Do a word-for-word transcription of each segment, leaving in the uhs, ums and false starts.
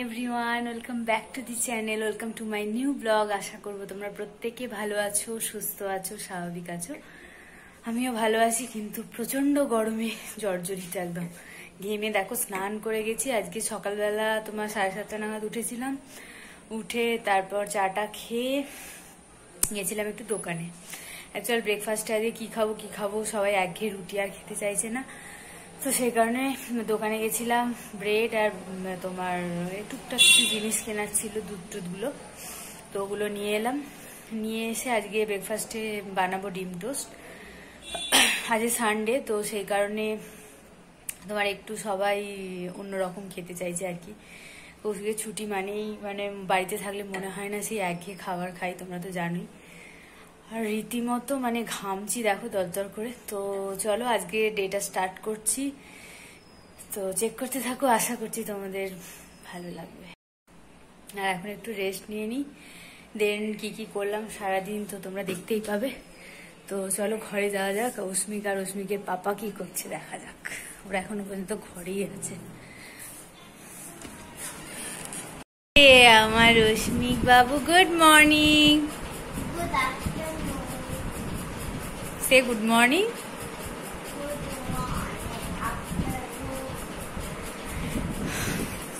Everyone welcome back to the channel welcome to my new blog. आशा करब तुम्हारा प्रत्येके भालो आछो, सुस्थ आछो, स्वाभाविक आछो। आमियो भालो आछि, किन्तु प्रचंड गरमे जर्जरिता एकदम घेमे। देखो स्नान करे गेछि आज के सकाल बेला तुम्हार साढ़े सातटा नागाद उठेछिलाम। उठे तारपर चाटा खेये गेछिलाम एकटु दोकाने। एक्चुअल ब्रेकफास्टे आजे कि खाबो कि खाबो सबाई एकघेये रुटी आर खेते चाइछे ना, तो से कारण दोकने गेছিলাম ब्रेड और तुम्हार टुकटाक जिनिस केनार छिलो दूध टुधगुलो, तो ओगुलो निये एलाम। निये एसे आज के ब्रेकफास्टे बनाबो डिम टोस्ट। आज सानडे तो से कारणे तुम्हार एकटू सबाई अन्यरकम खेते चाइछे आर कि। ओदिके छुट्टी मानेई माने बाड़ीते थाकले मने हय ना सेई एकघेये खाबार खाई, तोमरा तो जानोई। और रीतिमतो माने घामची देखो दरदर करे। तो चलो आज के डेटा स्टार्ट करछी, तो चेक करते थाको। आशा करछी तोमादेर भालो लागबे। आर एखन एकटु रेस्ट निये नि, देन की की करलाम सारा दिन तो तोमरा देखतेई पाबे। तो चलो घरे जाओया जाक। रश्मिक आर रश्मिकेर पापा की करछे देखा जाक। ओरा एखोनो पर्यन्त घरेई आछे। ए आमार रश्मिक बाबू good morning. Say good morning.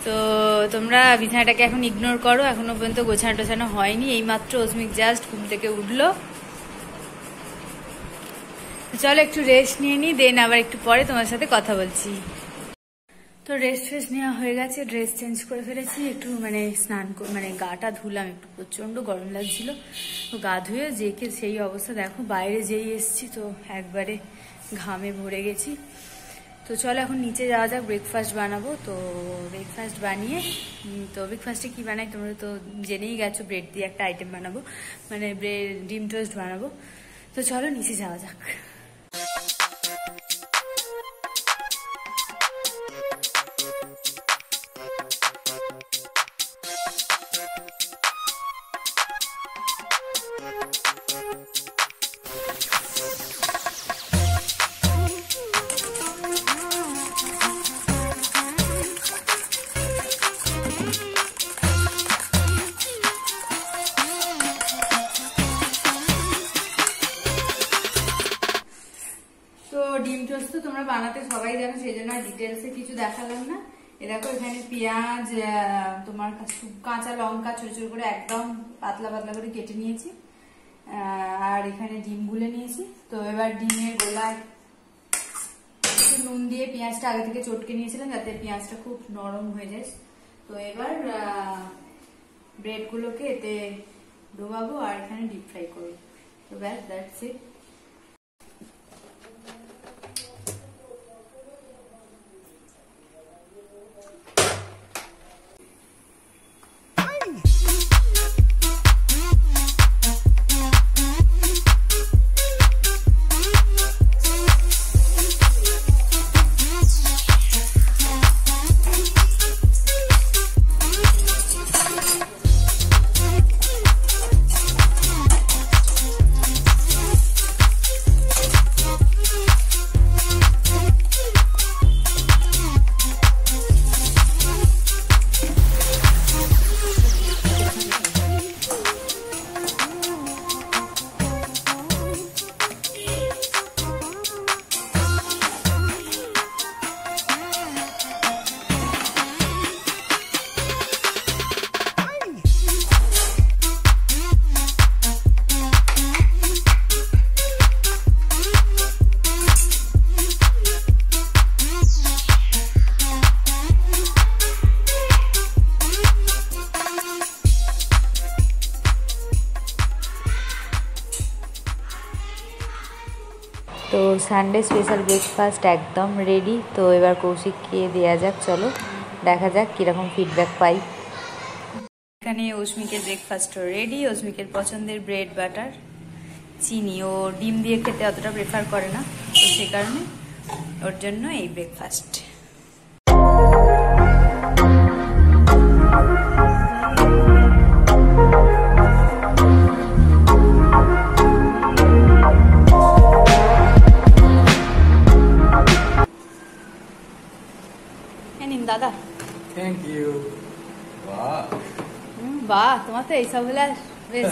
तो तुम्हारा बिछाना के एखन इग्नोर करो, एखोनो पर्यन्त गोछानो टोछानो हयनि। एइमात्र रश्मिक जस्ट घुम थेके उठलो। चलो एकटु रेस्ट निये नि, देन आबार एकटु परे तुम्हार साथे कथा बोलछि। तो रेस्ट फेस्ट नेওয়া হয়ে গেছে, ড্রেস চেঞ্জ করে ফেলেছি। একটু মানে স্নান মানে গাটা ধুলাম, একটু প্রচন্ড গরম লাগছিল। তো গা ধুয়ে যেকে সেই অবস্থা দেখো, বাইরে যেই এসেছি তো একবারে ঘামে ভরে গেছি। তো চলো এখন নিচে যাওয়া যাক, ব্রেকফাস্ট বানাবো। তো ব্রেকফাস্ট বানিয়ে তো ব্রেকফাস্টে কি বানাই তোমরা তো জেনেই গেছো, ব্রেড দিয়ে একটা আইটেম বানাবো, মানে ব্রেড ডিম টোস্ট বানাবো। তো চলো নিচে যাওয়া যাক। তোমরা বানাতে সবাই জানো, সেজন্য ডিটেইলসে কিছু দেখালাম না। এই দেখো এখানে পেঁয়াজ তোমার কাঁচা লঙ্কা ছোট ছোট করে একদম পাতলা পাতলা করে কেটে নিয়েছি, আর এখানে ডিম গুলে নিয়েছি। তো এবার ডিমের গোলায় নুন দিয়ে পেঁয়াজটা আগে থেকে চটকে নিয়েছিলাম যাতে পেঁয়াজটা খুব নরম হয়ে যায়। তো এবার ব্রেড গুলোকে এতে ডোবাবো আর এখানে ডিপ ফ্রাই করব। তো ব্যাস, দ্যাটস ইট। तो सानडे स्पेशल ब्रेकफास्ट एकदम रेडी। तो एबार कौशिक के देया जाक। चलो देखा जाक कि रकम फीडबैक पाई। এখানে অস্মিকের ব্রেকফাস্ট রেডি। অস্মিকের পছন্দের ব্রেড বাটার চিনি। ও ডিম দিয়ে খেতে অতটা প্রেফার করে না, তো সেই কারণে ওর জন্য এই ব্রেকফাস্ট। दादा थैंक यू। বাহ, তোমার তো এইসব হলে বেশ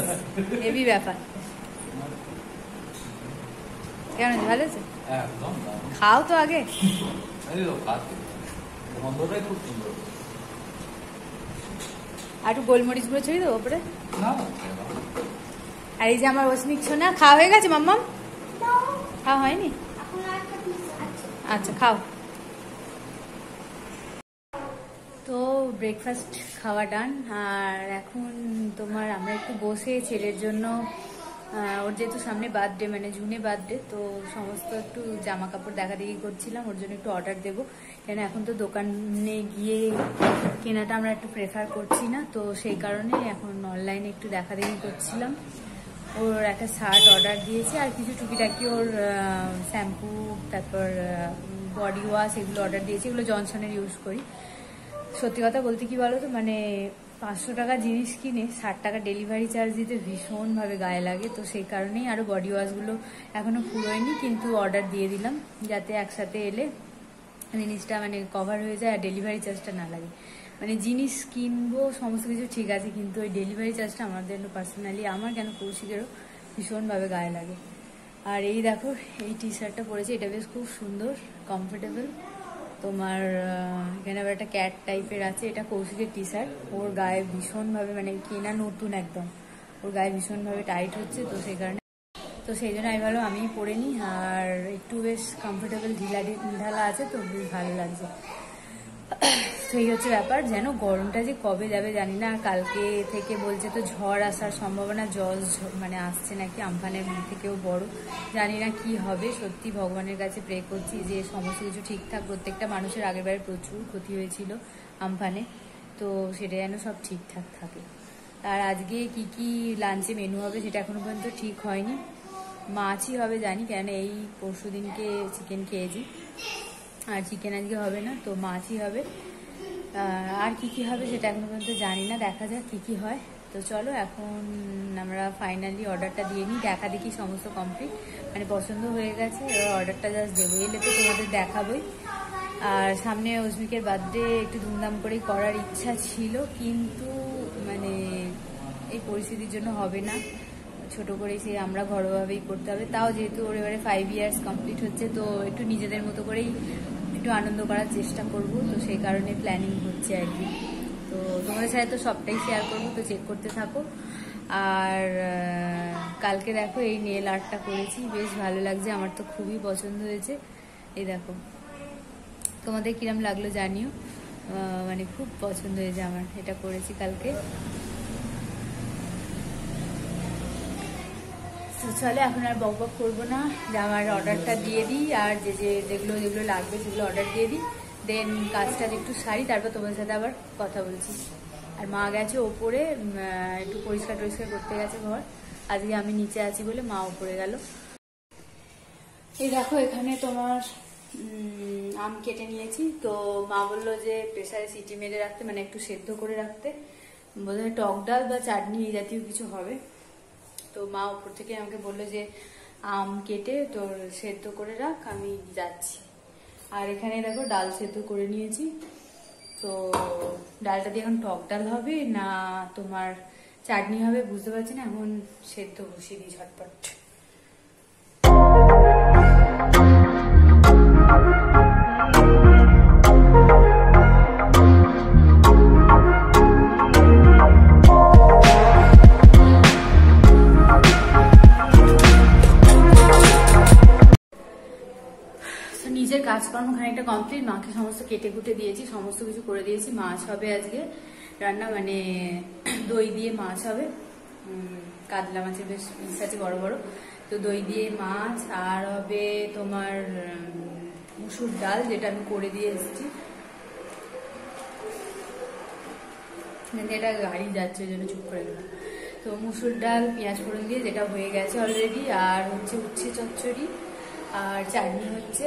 হেভি ব্যাপার। কেন ভালো আছে? খাও তো আগে। আর একটু গোলমরিচ গুঁড়ো ছড়িয়ে দেবো ওপরে। আর এই যে আমার রশ্মিক সোনা, খাওয়া হয়ে গেছে মাম্মা? খাওয়া হয়নি? আচ্ছা খাও। তো ব্রেকফাস্ট খাওয়া ডান। আর এখন তোমার আমরা একটু বসে ছেলের জন্য, ওর যেহেতু সামনে বার্থডে, মানে জুনে বার্থডে, তো সমস্ত একটু জামা কাপড় দেখাদেখি করছিলাম। ওর জন্য একটু অর্ডার দেবো, কেন এখন তো দোকানে গিয়ে কেনাটা আমরা একটু প্রেফার করছি না, তো সেই কারণে এখন অনলাইনে একটু দেখাদেখি করছিলাম। ওর একটা শার্ট অর্ডার দিয়েছে, আর কিছু টুকিটাকি ওর শ্যাম্পু, তারপর বডি ওয়াশ, এগুলো অর্ডার দিয়েছে। এগুলো জনসনের ইউজ করি। সত্যি কথা বলতে কি বলো তো, মানে পাঁচশো টাকা জিনিস কিনে ষাট টাকা ডেলিভারি চার্জ দিতে ভীষণভাবে গায়ে লাগে, তো সেই কারণেই আরও বডি ওয়াশগুলো এখনও পুরোয়নি, কিন্তু অর্ডার দিয়ে দিলাম যাতে একসাথে এলে জিনিসটা মানে কভার হয়ে যায় আর ডেলিভারি চার্জটা না লাগে। মানে জিনিস কিনবো সমস্ত কিছু ঠিক আছে, কিন্তু ওই ডেলিভারি চার্জটা আমাদের জন্য পার্সোনালি, আমার কেন কৌশিকেরও ভীষণভাবে গায়ে লাগে। আর এই দেখো এই টি শার্টটা পরেছি, এটা বেশ খুব সুন্দর কমফোর্টেবল। তোমার এখানে আবার একটা ক্যাট টাইপের আছে, এটা কৌশিকের টি শার্ট। ওর গায়ে ভীষণভাবে মানে কেনা নতুন একদম, ওর গায়ে ভীষণভাবে টাইট হচ্ছে, তো সেই কারণে তো সেই জন্য আমি ভালো আমিই পরে নিই। আর একটু বেশ কমফোর্টেবল ঢিলা ঢালা আছে, তো বেশ ভালো লাগছে। সেই হচ্ছে ব্যাপার, যেন গরমটা যে কবে যাবে জানি না। আর কালকে থেকে বলছে তো ঝড় আসার সম্ভাবনা, জল মানে আসছে নাকি আমফানের থেকেও বড়, জানি না কি হবে। সত্যি ভগবানের কাছে প্রে করছি যে সমস্ত কিছু ঠিকঠাক, প্রত্যেকটা মানুষের আগেরবারে প্রচুর ক্ষতি হয়েছিল আমফানে, তো সেটা যেন সব ঠিকঠাক থাকে। আর আজকে কি কি লাঞ্চে মেনু হবে সেটা এখনো পর্যন্ত ঠিক হয়নি। মাছই হবে জানি, কেন এই পরশু দিনকে চিকেন খেয়েছি, আর চিকেন আজকে হবে না, তো মাছই হবে। আর কি কি হবে সেটা এখনো পর্যন্ত জানি না, দেখা যাক কি কি হয়। তো চলো এখন আমরা ফাইনালি অর্ডারটা দিয়ে নিই, দেখা দেখি সমস্ত কমপ্লিট, মানে পছন্দ হয়ে গেছে, এবার অর্ডারটা জাস্ট দেবো, এলে তো তোমাদের দেখাবই। আর সামনে অস্মিকের বার্থডে একটু ধুমধাম করেই করার ইচ্ছা ছিল, কিন্তু মানে এই পরিস্থিতির জন্য হবে না, ছোট করে সে আমরা ঘরোয়াভাবেই করতে হবে। তাও যেহেতু ওর এবারে ফাইভ ইয়ার্স কমপ্লিট হচ্ছে, তো একটু নিজেদের মতো করেই একটু আনন্দ করার চেষ্টা করব, তো সেই কারণে প্ল্যানিং হচ্ছে আর কি। তো তোমাদের সাথে তো সবটাই শেয়ার করবো, তো চেক করতে থাকো। আর কালকে দেখো এই নেল আর্টটা করেছি, বেশ ভালো লাগছে, আমার তো খুবই পছন্দ হয়েছে। এই দেখো তোমাদের কিরম লাগলো জানিও, মানে খুব পছন্দ হয়েছে আমার, এটা করেছি কালকে। চলে এখন আর বক বক করবো না, আমার অর্ডারটা দিয়ে দিই, আর যে যে যেগুলো যেগুলো লাগবে সেগুলো অর্ডার দিয়ে দিই, দেন কাজটা একটু সারি, তারপর তোমার সাথে আবার কথা বলছি। আর মা গেছে ওপরে একটু পরিষ্কার টরিষ্কার করতে গেছে ঘর, আজকে আমি নিচে আছি বলে মা ওপরে গেল। এই দেখো এখানে তোমার আম কেটে নিয়েছি, তো মা বললো যে প্রেসারে সিটি মেরে রাখতে, মানে একটু সেদ্ধ করে রাখতে, বোধহয় টক ডাল বা চাটনি এই জাতীয় কিছু হবে। তো মা উপর থেকে আমাকে বললো যে আম কেটে তোর সেদ্ধ করে রাখ, আমি যাচ্ছি। আর এখানে দেখো ডাল সেদ্ধ করে নিয়েছি, তো ডালটা দিয়ে এখন টক ডাল হবে না তোমার চাটনি হবে বুঝতে পারছি না, এখন সেদ্ধ বসিয়ে দিই ঝটপট। কাজকর্ম খানিকটা কমপ্লিট, মাকে সমস্ত কেটে কুটে দিয়েছি, সমস্ত কিছু করে দিয়েছি। মাছ হবে আজকে রান্না, মানে দই দিয়ে মাছ হবে, কাতলা মাছের বেশ পিস আছে বড় বড়, তো দই দিয়ে মাছ। আর হবে তোমার মুসুর ডাল, যেটা আমি করে দিয়ে এসেছি, এটা গাড়ি যাচ্ছে ওই জন্য চুপ করে দিলাম। তো মুসুর ডাল পেঁয়াজ ফোড়ন দিয়ে, যেটা হয়ে গেছে অলরেডি। আর হচ্ছে উচ্ছে চচ্চড়ি, আর চাটনি হচ্ছে,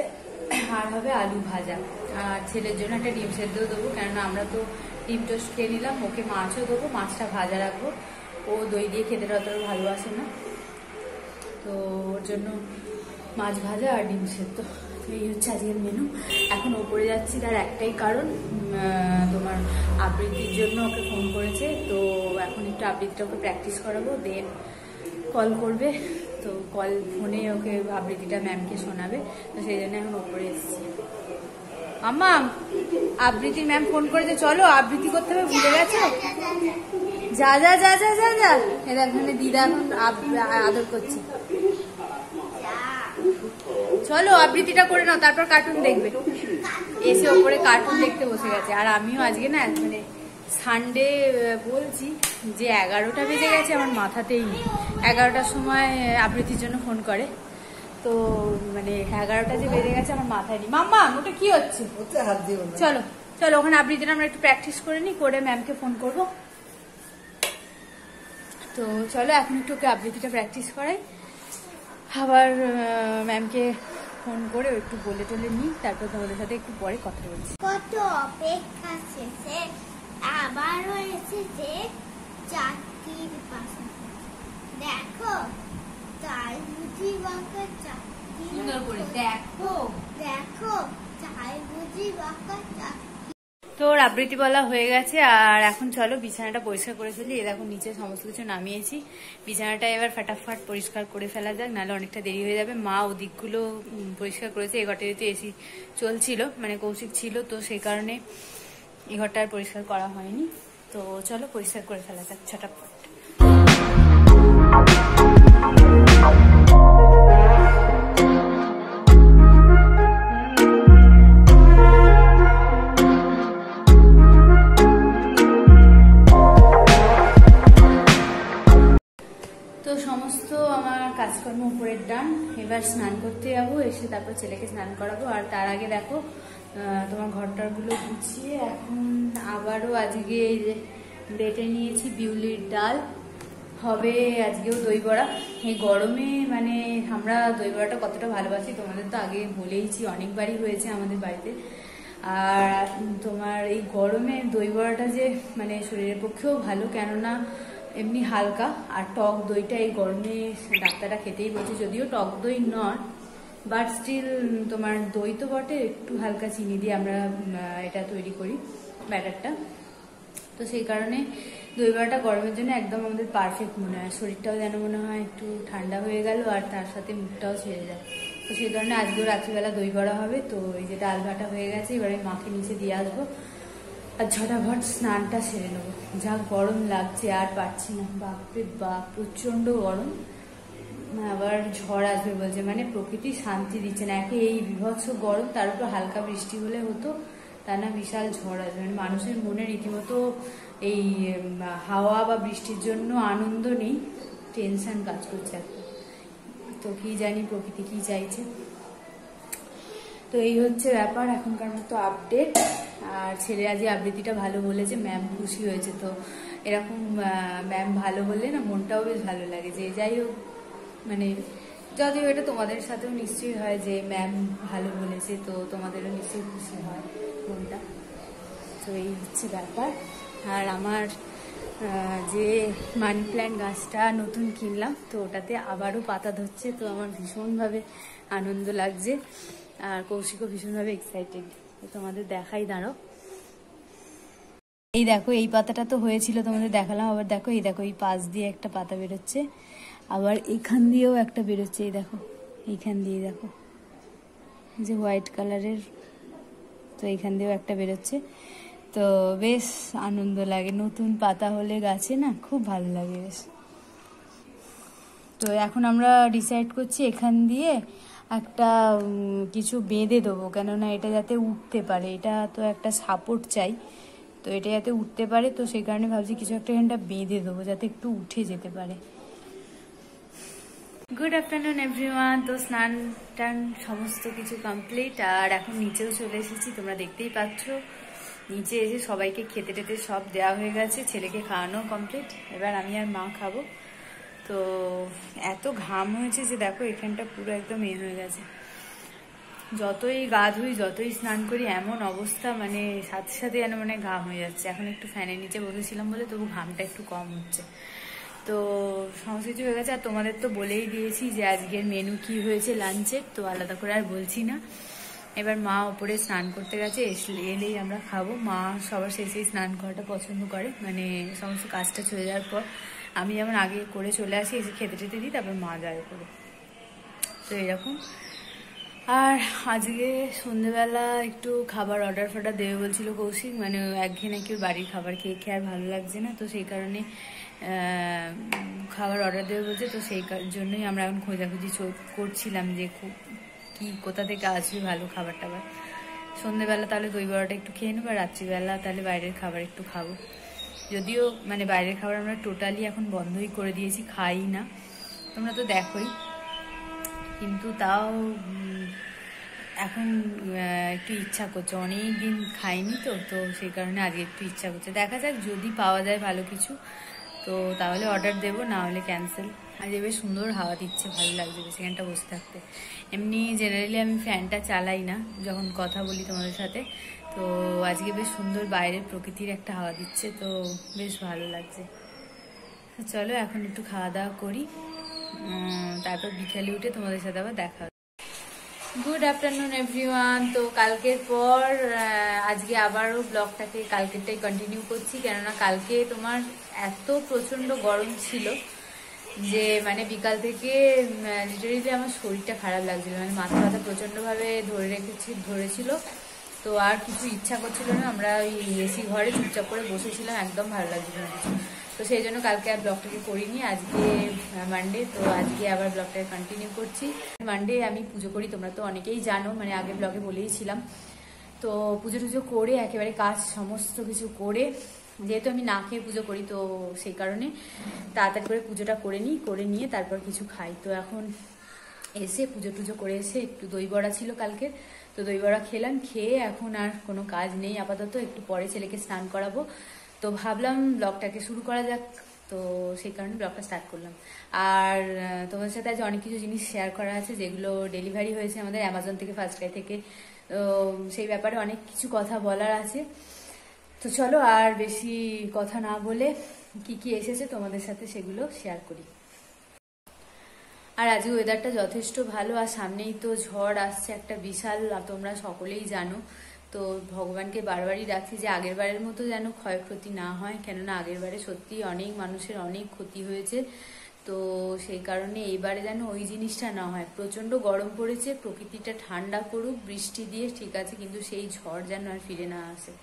আর হবে আলু ভাজা। আর ছেলের জন্য একটা ডিম সেদ্ধ দেবো, কেননা আমরা তো ডিম টোস্ট খেয়ে নিলাম, ওকে মাছও দেবো, মাছটা ভাজা রাখবো, ও দই দিয়ে খেতে অত ভালোবাসে না, তো ওর জন্য মাছ ভাজা আর ডিম সেদ্ধ। हमारे मेनू एन ओपरे जाटाई कारण तुम्हार आवृत्तर जो फोन करो आवृत्ति प्रैक्टिस कराबो दें कल कर तो कल फोने ओके आवृत्ति मैम के शोनाबे तो सेइजोन्नो ओपरे अम्मा आवृत्ति मैम फोन कर चलो आवृत्ति करते हैं भूले गेछो जा जा जा जा जा जा एखाने दीदा आदर करछी चलो आवृत्तिटा करे नाओ तारपर कार्टून देखबे एसे ओपरे कार्टून देखते बसे गेछे आर आमिओ आजके ना माने सानडे बोलछि जे एगारोटा बेजे गेछे आमार माथातेई एगारोटार समय आवृत्तिर जोन्नो फोन करे तो माने एगारोटा जे बेजे गेछे आमार माथाय नि माम्मा ओटा कि हच्छे ओटा हाथ दिओ ना चलो चलो ओखाने आवृत्तिटा आमरा एकटु प्रैक्टिस करे नि करे मैमके फोन करबो तो चलो एखन एकटु आवृत्तिटा प्रैक्टिस कराई आबार मैम के फोन करे एकटु बोले टोले नी तारपर তোমাদের সাথে একটু পরে কথা বলছি কত অপেক্ষা শেষে আবারও এসেছে চাকরির পাশে দেখো চাল বুঝি বাঁকা চাকরি সুন্দর করে দেখো দেখো চাল বুঝি বাঁকা চাকরি तो आवृत्ति बला हो गए और एखन चलो बिछाना परिष्कार करे फेली ए देखो नीचे समस्त किछु नामियेछि बिछानाटा एबार फटाफट परिष्कार करे फेला जाक नाले अनेकटा देरी हो जाबे मा ओदिकगुलो परिष्कार करेछे ए घरटाते एसी चलछिलो माने कौशिक छिलो तो सेई कारणे ए घरटार परिष्कार करा हयनि तो चलो परिष्कार करे फेला जाक फटाफट কাজকর্ম উপরে ডান এবার স্নান করতে যাবো এসে তারপর ছেলেকে স্নান করাবো আর তার আগে দেখো তোমার ঘরটারগুলো গুছিয়ে এখন আবারও আজকে এই যে বেটে নিয়েছি বিউলির ডাল হবে আজকেও দই বড়া এই গরমে মানে আমরা দই বড়াটা কতটা ভালোবাসি তোমাদের তো আগে বলেইছি অনেকবারই হয়েছে আমাদের বাড়িতে আর তোমার এই গরমে দই বড়াটা যে মানে শরীরের পক্ষেও ভালো কেননা एमनी हालका और टक दईटा गरमे डाक्तारा खेते ही बोलते जदिव टक दई नट बाट स्टिल तुम्हार दई तो बटे एकटू हालका चीनी दिए एटा तैरी करी बैटारटा तो सेई कारणे दई बड़ाटा गरमेर जोन्नो एकदम आमादेर परफेक्ट मने हय शरीरटाओ जेन मने हय एकटू ठंडा हो गेल और तार साथे मुखटाओ छेड़े जाय तो सेई कारणे आजके रात्रि बेला दई बड़ा हबे तो एई जे डाल भाटा हो गेछे एबारे माके नीचे दिये आसबो झटाफट स्नान सेरे नेब जा गरम लागछे आर पारछि ना बापरे बाप प्रचंड गरम आबार झड़ आसबे बोलछे माने प्रकृति शांति दिच्छे ना एके एई बिभत्स गरम तार उपर हालका बृष्टि होले हतो ता ना विशाल झड़ आसबे माने मानुषेर मने रीतिमतो एई हावा बा बृष्टिर जोन्नो आनंद नेई टेंशन काज करछे तो कि जानि प्रकृति कि चाइछे तो यही हे व्यापार एखनकार मतो आपडेट और ऐले आज आवृत्ति भलो मैम खुशी हो तो एरकम मैम भलो बोले ना मनटाओ बस भलो लागे जे जो मैंने जदिव ये तुम्हारे साथ निश्चय है जो मैम भलो बोले तो तुम्हारे निश्चय खुशी है मनटा तो ये हे व्यापार और हमार जे मानी प्लांट गाछटा नतून किनलाम तो ओटाते आबारो पाता धरछे तो आमार भीषण भावे आनंद लागछे और कौशिको भीषण भावे एक्साइटेड তোমাদের দেখাই দাঁড়ো এই দেখো এই পাতাটা তো হয়েছিল তোমাদের দেখালাম আবার দেখো এই দেখো এই পাশ দিয়ে একটা পাতা বের হচ্ছে আবার এখান দিয়েও একটা বের হচ্ছে এই দেখো এইখান দিয়ে দেখো যে হোয়াইট কালারের তো এইখান দিয়েও একটা বের হচ্ছে তো বেশ আনন্দ লাগে নতুন পাতা হলে গাছে না খুব ভালো লাগে বেশ তো এখন আমরা ডিসাইড করছি এখান দিয়ে একটা কিছু বেঁধে দেবো কেননা এটা যাতে উঠতে পারে এটা তো একটা সাপোর্ট চাই তো এটা যাতে উঠতে পারে তো সেই কারণে ভাবছি কিছু একটা এখানটা বেঁধে দেবো যাতে একটু উঠে যেতে পারে গুড আফটারনুন এভরিওয়ান তো স্নান টান সমস্ত কিছু কমপ্লিট আর এখন নিচেও চলে এসেছি তোমরা দেখতেই পাচ্ছ নিচে এসে সবাইকে খেতে টেতে সব দেওয়া হয়ে গেছে ছেলেকে খাওয়ানো কমপ্লিট এবার আমি আর মা খাবো तो एत घाम हो देखो एखानटा पूरा एकदम ए हो गए जत ही गा धुई जत ही स्नान करी एम अवस्था मैंने साथे साथे जान मैंने घाम हो जाए फैनर नीचे बसेम तबु घाम एक कम हो तो संस्कृति हो गए तुम्हारे तो बोले दिए आज के मेनू की हुए लांचर तो आलदा कर आर बोलছি না। एबार मा ओपरे स्नान करते गेछे एलेई आमरा खाबो। मा सबार शेषे स्नान कराटा पसंद करे माने समस्त काजटा चले जाओयार पर आमी जेमन आगे करे चले आसि एसे खेते टेते दिई तारपर मा जाय करे तो एरकम। और आजके सन्ध्येबेला एकटु खाबार अर्डार फाडार देबे बोलछिलो कौशिक माने एकघेये नाकि बाड़िर खाबार खेये खेये आर भालो लागछे ना तो सेई कारणे खाबार अर्डार देबे बोलछे तो सेई जन्यई आमरा एखन खोंजाखुंजी करछिलाम जे खूब कोथा थेके आसबे भालो खाबार टाबार। सन्ध्येबेला ताहले दई बड़ाटा एकटु खेये नेब रात्रिबेला ताहले बाइरेर खाबार एकटु खाबो। यदिओ माने बाइरेर खाबार आमरा टोटाली एखन बन्धई करे दिएछि खाई ना तोमरा तो देखोई किन्तु ताओ एखन एकटु इच्छा करछे अनेक दिन खाइनि तो तो सेई कारणे आजके एकटु इच्छा करछे देखा जाक जदि पावा जाय भालो किछु तो ताहले अर्डार देबो ना होले कैंसेल। आज बेश सुंदर हावा दिच्छे भालो लागछे बेश एखानटा बसे थाकते एमनि जेनारेलि आमि फ্যানটা চালাই না যখন কথা বলি তোমাদের সাথে তো আজকে বেশ সুন্দর বাইরের প্রকৃতির একটা হাওয়া দিচ্ছে তো বেশ ভালো লাগছে। চলো এখন একটু খাওয়া দাওয়া করি তারপর বিকেলে উঠে তোমাদের সাথে আবার দেখা। Good afternoon everyone. তো কালকের পর আজকে আবারও ব্লগটাকে কালকেরটাই কন্টিনিউ করছি কেননা কালকে তোমার এত প্রচন্ড গরম ছিল যে মানে বিকাল থেকে লিটারেলি আমার শরীরটা খারাপ লাগছিল মানে মাথা ব্যথা প্রচন্ডভাবে ধরে রেখেছি ধরেছিল তো আর কিছু ইচ্ছা করছিল না। আমরা ওই এসি ঘরে চুপচাপ করে বসেছিলাম একদম ভালো লাগছিল না তো সেই জন্য কালকে আর ব্লগটাকে করিনি। আজকে মানডে তো আজকে আবার ব্লগটাকে কন্টিনিউ করছি। মানডে আমি পুজো করি তোমরা তো অনেকেই জানো মানে আগে ব্লগে বলেইছিলাম তো পুজো টুজো করে একেবারে কাজ সমস্ত কিছু করে যেহেতু আমি না খেয়ে পুজো করি তো সেই কারণে তাড়াতাড়ি করে পুজোটা করে নিই করে নিয়ে তারপর কিছু খাই। তো এখন এসে পুজো টুজো করে এসে একটু দই বড়া ছিল কালকে তো দই বড়া খেলাম খেয়ে এখন আর কোনো কাজ নেই আপাতত। একটু পরে ছেলেকে স্নান করাবো তো ভাবলাম ব্লগটাকে শুরু করা যাক তো সেই কারণে ব্লগটা স্টার্ট করলাম। আর তোমাদের সাথে আজ অনেক কিছু জিনিস শেয়ার করা আছে যেগুলো ডেলিভারি হয়েছে আমাদের অ্যামাজন থেকে ফার্স্ট ক্রাই থেকে তো সেই ব্যাপারে অনেক কিছু কথা বলার আছে। তো চলো আর বেশি কথা না বলে কি কি এসেছে তোমাদের সাথে সেগুলো শেয়ার করি। আর আজ ওয়েদারটা যথেষ্ট ভালো আর সামনেই তো ঝড় আসছে একটা বিশাল তোমরা সকলেই জানো তো ভগবানকে বারবারই ডাকছি যে আগের বারের মতো যেন ক্ষয়ক্ষতি না হয় কেননা আগের বারে সত্যি অনেক মানুষের অনেক ক্ষতি হয়েছে তো সেই কারণে এইবারে যেন ওই জিনিসটা না হয়। প্রচন্ড গরম পড়েছে প্রকৃতিটা ঠান্ডা করুক বৃষ্টি দিয়ে ঠিক আছে কিন্তু সেই ঝড় যেন আর ফিরে না আসে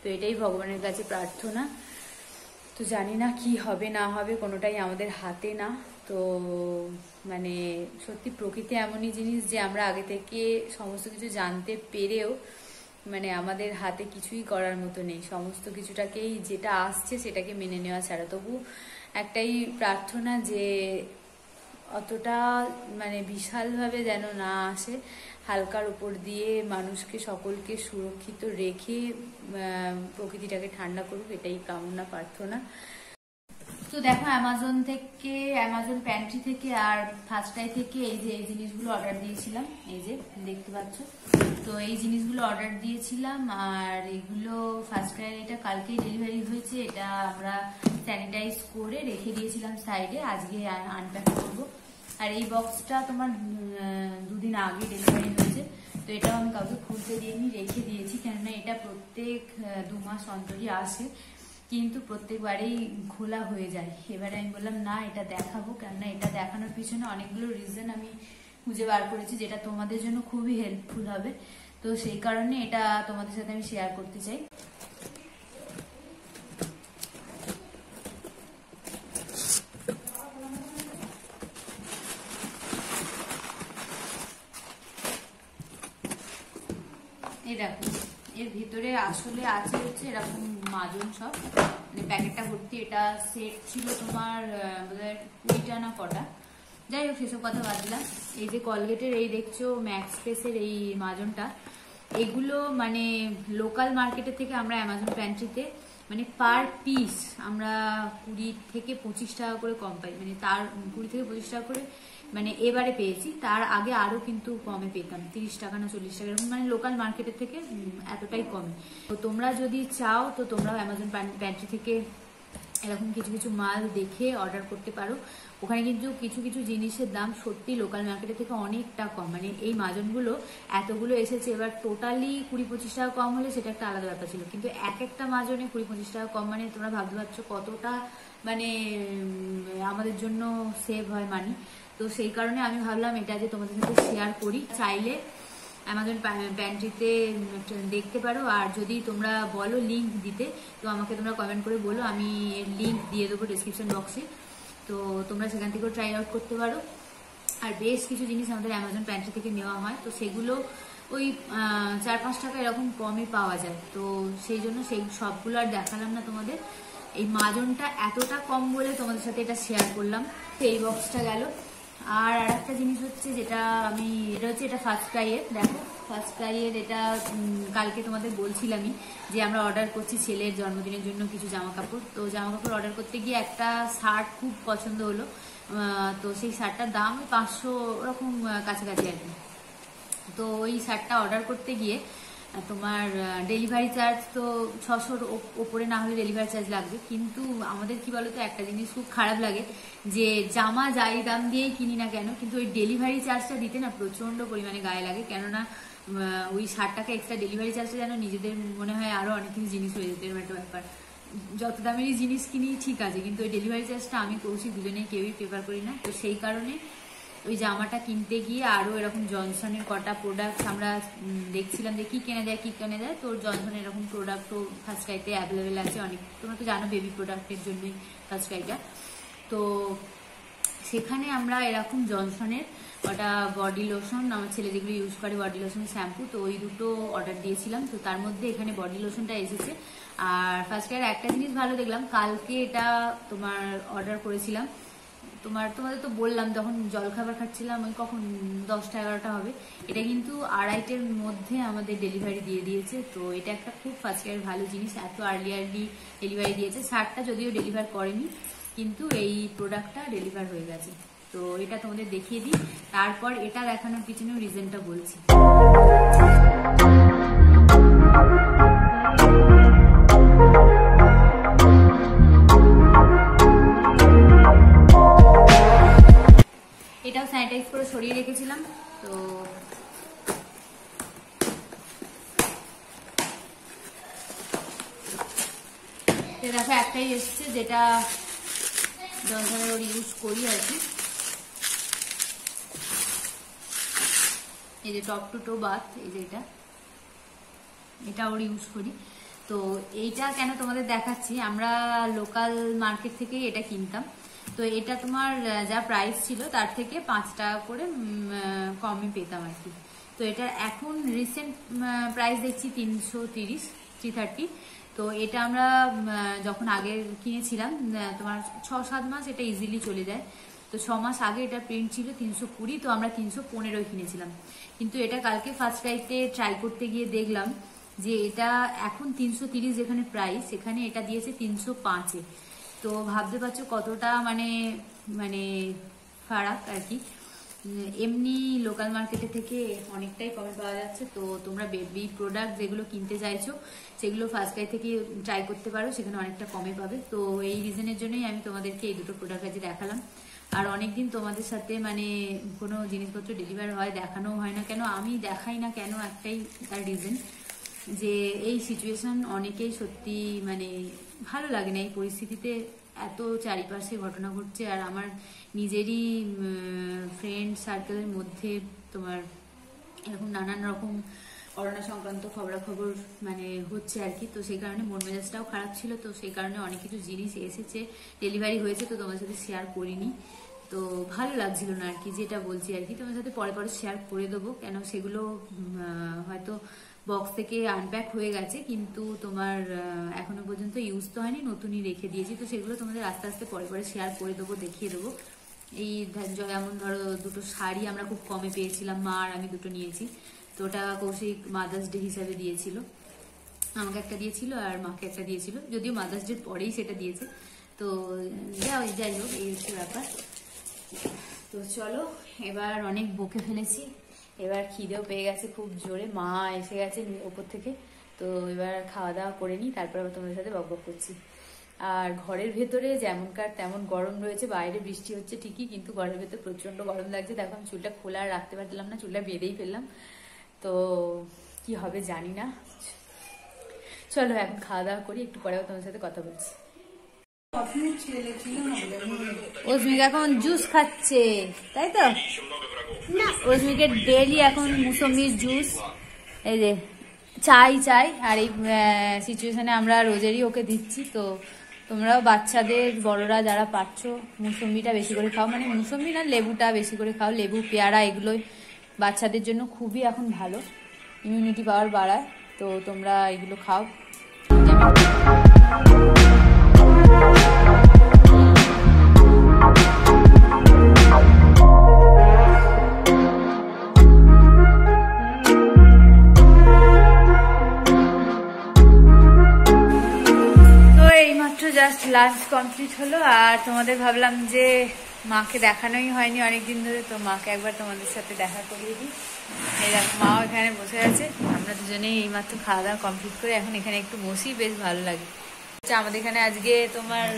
তো এটাই ভগবানের কাছে প্রার্থনা। তো জানি না কি হবে না হবে কোনোটাই আমাদের হাতে না তো মানে সত্যি প্রকৃতি এমনই জিনিস যে আমরা আগে থেকে সমস্ত কিছু জানতে পেরেও মানে আমাদের হাতে কিছুই করার মতো নেই সমস্ত কিছুটাকেই যেটা আসছে সেটাকে মেনে নেওয়া ছাড়া। তবু একটাই প্রার্থনা যে অতটা মানে বিশালভাবে যেন না আসে হালকার উপর দিয়ে মানুষকে সকলকে সুরক্ষিত রেখে প্রকৃতিটাকে ঠান্ডা করুক এটাই কামনা প্রার্থনা। তো দেখো অ্যামাজন থেকে অ্যামাজন প্যান্ট্রি থেকে আর ফার্স্টটাই থেকে এই যে এই জিনিসগুলো অর্ডার দিয়েছিলাম এই যে দেখতে পাচ্ছ তো এই জিনিসগুলো অর্ডার দিয়েছিলাম আর এগুলো ফার্স্টটাই এটা কালকেই ডেলিভারি হয়েছে। এটা আমরা স্যানিটাইজ করে রেখে দিয়েছিলাম সাইডে আজকে আনপ্যাক করবো। আর এই বক্সটা তোমার দুদিন আগে ডেলিভারি হয়েছে তো এটাও আমি কাউকে খুলতে দিয়ে আমি রেখে দিয়েছি কেননা এটা প্রত্যেক দু মাস অন্তরই আসে কিন্তু প্রত্যেকবারেই খোলা হয়ে যায়। এবারে আমি বললাম না এটা দেখাবো কেননা এটা দেখানোর পিছনে অনেকগুলো রিজন আমি খুঁজে বার করেছি যেটা তোমাদের জন্য খুবই হেল্পফুল হবে তো সেই কারণে এটা তোমাদের সাথে আমি শেয়ার করতে চাই। এই দেখো এর ভিতরে আসলে আছে হচ্ছে এরকম মাজন সব মানে প্যাকেটটা ভর্তি এটা সেট ছিল তোমার বোধহয় কুড়িটা না কটা যাই হোক সেসব কথা বাদ দিলাম। এই যে কলগেটের এই দেখছো ম্যাক্স ফ্রেশের এই মাজনটা এগুলো মানে লোকাল মার্কেটের থেকে আমরা অ্যামাজন প্যান্ট্রিতে মানে পার পিস আমরা কুড়ি থেকে পঁচিশ টাকা করে কম পাই মানে তার কুড়ি থেকে পঁচিশ টাকা করে মানে এবারে পেয়েছি তার আগে আরও কিন্তু কমে পেতাম তিরিশ টাকা না চল্লিশ টাকা এরকম মানে লোকাল মার্কেটের থেকে এতটাই কমে। তো তোমরা যদি চাও তো তোমরাও অ্যামাজন প্যান্ট্রি থেকে এরকম কিছু কিছু মাল দেখে অর্ডার করতে পারো। ওখানে কিন্তু কিছু কিছু জিনিসের দাম সত্যি লোকাল মার্কেটের থেকে অনেকটা কম। মানে এই মাজনগুলো এতগুলো এসেছে, এবার টোটালি কুড়ি পঁচিশ টাকা কম হলে সেটা একটা আলাদা ব্যাপার ছিল, কিন্তু এক একটা মাজনে কুড়ি পঁচিশ টাকা কম, মানে তোমরা ভাবতে পারছো কতটা মানে আমাদের জন্য সেভ হয় মানি। তো সেই কারণে আমি ভাবলাম এটা যে তোমাদের সাথে শেয়ার করি। চাইলে অ্যামাজন প্যান্ট্রিতে দেখতে পারো, আর যদি তোমরা বলো লিঙ্ক দিতে তো আমাকে তোমরা কমেন্ট করে বলো, আমি লিঙ্ক দিয়ে দেবো ডিসক্রিপশন বক্সে, তো তোমরা সেখান থেকেও ট্রাই আউট করতে পারো। আর বেশ কিছু জিনিস আমাদের অ্যামাজন প্যান্ট্রি থেকে নেওয়া হয়, তো সেগুলো ওই চার পাঁচ টাকা এরকম কমে পাওয়া যায়, তো সেই জন্য সেই সবগুলো আর দেখালাম না তোমাদের। এই মাজনটা এতটা কম বলে তোমাদের সাথে এটা শেয়ার করলাম। তো এই বক্সটা গেল। আর আরেকটা জিনিস হচ্ছে যেটা আমি, এটা হচ্ছে এটা ফার্স্ট ক্রাইয়ের। দেখো ফার্স্ট ক্রাইয়ের এটা কালকে তোমাদের বলছিলামই যে আমরা অর্ডার করছি ছেলের জন্মদিনের জন্য কিছু জামা কাপড়। তো জামা কাপড় অর্ডার করতে গিয়ে একটা শার্ট খুব পছন্দ হলো, তো সেই শার্টটার দাম পাঁচশো ওরকম কাছাকাছি আর কি। তো ওই শার্টটা অর্ডার করতে গিয়ে তোমার ডেলিভারি চার্জ তো ছশোর ওপরে না হলে ডেলিভারি চার্জ লাগবে, কিন্তু আমাদের কি বলতো একটা জিনিস খুব খারাপ লাগে যে জামা যাই দাম দিয়েই কিনি না কেন, কিন্তু ওই ডেলিভারি চার্জটা দিতে না প্রচন্ড পরিমাণে গায়ে লাগে, কেননা ওই ষাট টাকা এক্সট্রা ডেলিভারি চার্জটা যেন নিজেদের মনে হয় আরো অনেক কিছু জিনিস হয়ে যেতে এরকম একটা ব্যাপার। যত দামেরই জিনিস কিনি ঠিক আছে, কিন্তু ওই ডেলিভারি চার্জটা আমি কৌশিক দুজনেই কেউই প্রেফার করি না। তো সেই কারণে ওই জামাটা কিনতে গিয়ে আরও এরকম জনসনের কটা প্রোডাক্ট আমরা দেখছিলাম যে কী কেনা যায় কী কেনা যায়। তো জনসনের এরকম প্রোডাক্টও ফার্স্ট ক্রাইতে অ্যাভেলেবেল আছে অনেক, তোমরা তো জানো বেবি প্রোডাক্টের জন্যই ফার্স্ট ক্রাইটা। তো সেখানে আমরা এরকম জনসনের কটা বডি লোশন, আমার ছেলে যেগুলো ইউজ করে বডি লোশন শ্যাম্পু, তো ওই দুটো অর্ডার দিয়েছিলাম। তো তার মধ্যে এখানে বডি লোশনটা এসেছে। আর ফার্স্ট ক্রাইয়ের একটা জিনিস ভালো দেখলাম, কালকে এটা তোমার অর্ডার করেছিলাম, তোমার তোমাদের তো বললাম তখন জলখাবার খাচ্ছিলাম, ওই কখন দশটা এগারোটা হবে, এটা কিন্তু আড়াইটের মধ্যে আমাদের ডেলিভারি দিয়ে দিয়েছে। তো এটা একটা খুব ফার্স্ট ক্রাইয়ের ভালো জিনিস, এত আর্লি আর্লি ডেলিভারি দিয়েছে। শার্টটা যদিও ডেলিভার করেনি, কিন্তু এই প্রোডাক্টটা ডেলিভার হয়ে গেছে, তো এটা তোমাদের দেখিয়ে দিই, তারপর এটা দেখানোর পিছনেও রিজনটা বলছি। এটাও স্যানিটাইজ করে সরিয়ে রেখেছিলাম। তো দেখো একটাই এসছে যেটা জনসনের ওর ইউজ করি আর কি, এই যে টপ টু টো বাথ, এই যে এটা এটা ওর ইউজ করি। তো এইটা কেন তোমাদের দেখাচ্ছি, আমরা লোকাল মার্কেট থেকে এটা কিনতাম, তো এটা তোমার যা প্রাইস ছিল তার থেকে পাঁচ টাকা করে কমে পেতাম আর কি। তো এটা এখন রিসেন্ট প্রাইস দেখছি তিনশো তিরিশ থ্রি থার্টি। তো এটা আমরা যখন আগে কিনেছিলাম তোমার ছ সাত মাস এটা ইজিলি চলে যায়, তো ছ মাস আগে এটা প্রিন্ট ছিল তিনশো কুড়ি, তো আমরা তিনশো পনেরোই কিনেছিলাম। কিন্তু এটা কালকে ফার্স্ট ক্রাইতে ট্রাই করতে গিয়ে দেখলাম যে এটা এখন তিনশো তিরিশ যেখানে প্রাইস, সেখানে এটা দিয়েছে তিনশো পাঁচে। তো ভাবতে পারছো কতটা মানে মানে ফারাক আর কি। এমনি লোকাল মার্কেটে থেকে অনেকটাই কমে পাওয়া যাচ্ছে। তো তোমরা বেবি প্রোডাক্ট যেগুলো কিনতে চাইছো সেগুলো ফার্স্ট ক্রাই থেকে ট্রাই করতে পারো, সেখানে অনেকটা কমে পাবে। তো এই রিজনের জন্যই আমি তোমাদেরকে এই দুটো প্রোডাক্ট আজকে দেখালাম। আর অনেকদিন তোমাদের সাথে মানে কোনো জিনিসপত্র ডেলিভার হয় দেখানো হয় না কেন, আমি দেখাই না কেন, একটাই তার রিজন যে এই সিচুয়েশন অনেকেই সত্যি মানে ভালো লাগে না, এই পরিস্থিতিতে এত চারিপাশে ঘটনা ঘটছে। আর আমার নিজেরই ফ্রেন্ড সার্কেলের মধ্যে তোমার এরকম নানান রকম করোনা সংক্রান্ত খবরাখবর মানে হচ্ছে আর কি। তো সেই কারণে মন মেজাজটাও খারাপ ছিল, তো সেই কারণে অনেক কিছু জিনিস এসেছে ডেলিভারি হয়েছে, তো তোমার সাথে শেয়ার করিনি, তো ভালো লাগছিল না আর কি, যেটা বলছি আর কি। তোমার সাথে পরে পরে শেয়ার করে দেবো, কেন সেগুলো হয়তো বক্স থেকে আনপ্যাক হয়ে গেছে, কিন্তু তোমার এখনো পর্যন্ত ইউজ তো হয়নি, নতুনই রেখে দিয়েছি, তো সেগুলো তোমাদের আস্তে আস্তে পরে পরে শেয়ার করে দেবো, দেখিয়ে দেবো। এই যেমন ধরো দুটো শাড়ি আমরা খুব কমে পেয়েছিলাম, মা আর আমি দুটো নিয়েছি, তো ওটা কৌশিক মাদার্স ডে হিসাবে দিয়েছিল, আমাকে একটা দিয়েছিল আর মাকে একটা দিয়েছিল, যদিও মাদার্স ডের পরেই সেটা দিয়েছে। তো যাই যাই হোক, এই হচ্ছে ব্যাপার। তো চলো, এবার অনেক বকে ফেলেছি, এবার খিদেও পেয়ে গেছে খুব জোরে, মা এসে গেছে ওপর থেকে, তো এবার খাওয়া দাওয়া করে নিই, তারপর আবার তোমাদের সাথে বকবক করছি। আর ঘরের ভেতরে যেমনকার তেমন গরম রয়েছে, বাইরে বৃষ্টি হচ্ছে ঠিকই কিন্তু ঘরের ভেতরে প্রচন্ড গরম লাগছে। দেখো আমি চুলটা খোলা রাখতে পারলাম না, চুলটা বেঁধেই ফেললাম, তো কি হবে জানি না। চলো এখন খাওয়া দাওয়া করি, একটু পরেও তোমার সাথে কথা বলছি। রশ্মিকা এখন জুস খাচ্ছে তাই তো? রশ্মিকে ডেইলি এখন মুসম্বির জুস, এই যে চাই চাই, আর এই সিচুয়েশনে আমরা রোজেরই ওকে দিচ্ছি। তো তোমরাও বাচ্চাদের, বড়রা যারা পারছো মুসম্বিটা বেশি করে খাও, মানে মুসম্বি না লেবুটা বেশি করে খাও, লেবু পেয়ারা এগুলোই বাচ্চাদের জন্য খুবই এখন ভালো, ইমিউনিটি পাওয়ার বাড়ায়, তো তোমরা এগুলো খাও। জাস্ট লাঞ্চ কমপ্লিট হলো, আর তোমাদের ভাবলাম যে মাকে দেখানোই হয়নি অনেকদিন ধরে, তো মাকে একবার তোমাদের সাথে দেখা করিয়ে দিই। এই দেখো মাও এখানে বসে আছে, আমরা দুজনেই এইমাত্র খাওয়া দাওয়া কমপ্লিট করে এখন এখানে একটু বসি, বেশ ভালো লাগে। আচ্ছা আমাদের এখানে আজকে তোমার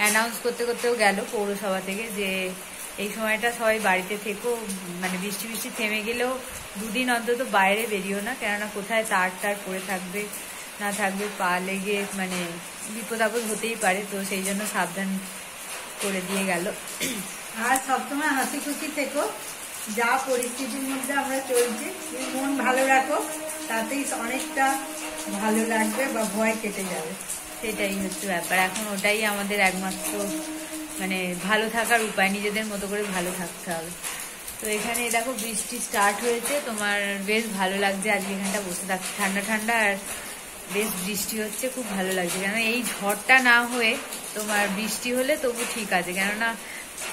অ্যানাউন্স করতে করতেও গেল পৌরসভা থেকে যে এই সময়টা সবাই বাড়িতে থেকো, মানে বৃষ্টি বৃষ্টি থেমে গেলেও দুদিন অন্তত বাইরে বেরিও না, কেননা কোথায় তার টার পড়ে থাকবে না থাকবে, পা লেগে মানে বিপদ আপদ হতেই পারে, তো সেই জন্য সাবধান করে দিয়ে গেল। আর সবসময় হাসি খুশি থেকো, যা পরিস্থিতির মধ্যে আমরা চলছি মন ভালো রাখো, তাতেই অনেকটা ভালো লাগবে বা ভয় কেটে যাবে, সেটাই হচ্ছে ব্যাপার। এখন ওটাই আমাদের একমাত্র মানে ভালো থাকার উপায়, নিজেদের মতো করে ভালো থাকতে হবে। তো এখানে দেখো বৃষ্টি স্টার্ট হয়েছে, তোমার বেশ ভালো লাগছে আজকে এখানটা বসে থাকছে, ঠান্ডা ঠান্ডা আর বেশ বৃষ্টি হচ্ছে, খুব ভালো লাগছে। কেননা এই ঝড়টা না হয়ে তোমার বৃষ্টি হলে তবু ঠিক আছে, কেননা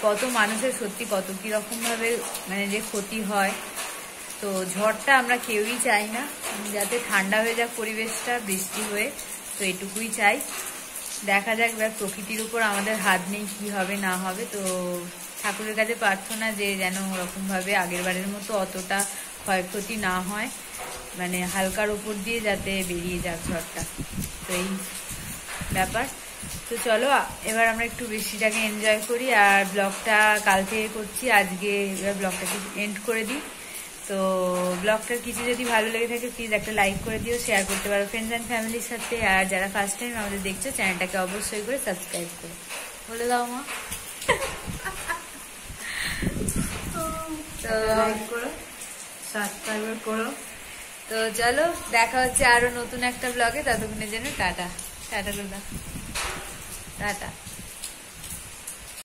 কত মানুষের সত্যি কত কীরকমভাবে মানে যে ক্ষতি হয়, তো ঝড়টা আমরা কেউই চাই না, যাতে ঠান্ডা হয়ে যাক পরিবেশটা বৃষ্টি হয়ে, তো এটুকুই চাই। দেখা যাক এবার প্রকৃতির উপর আমাদের হাত নেই কী হবে না হবে, তো ঠাকুরের কাছে প্রার্থনা যে যেন ওরকমভাবে আগের বারের মতো অতটা ক্ষয়ক্ষতি না হয়, মানে হালকার উপর দিয়ে যাতে বেরিয়ে যাক ঝড়টা, তো এই ব্যাপার। তো চলো এবার আমরা একটু বৃষ্টিটাকে এনজয় করি, আর ব্লগটা কাল থেকে করছি, আজকে এবার ব্লগটাকে এন্ড করে দিই। তো ব্লগটার কিছু যদি ভালো লেগে থাকে প্লিজ একটা লাইক করে দিও, শেয়ার করতে পারো ফ্রেন্ডস অ্যান্ড ফ্যামিলির সাথে, আর যারা ফার্স্ট টাইম আমাদের দেখছো চ্যানেলটাকে অবশ্যই করে সাবস্ক্রাইব করো। বলে দাও মা, তো লাইক করো, সাবস্ক্রাইব করো। তো চলো দেখা হচ্ছে আরো নতুন একটা ব্লগে, ততক্ষণের জন্য টাটা টাটা টাটা।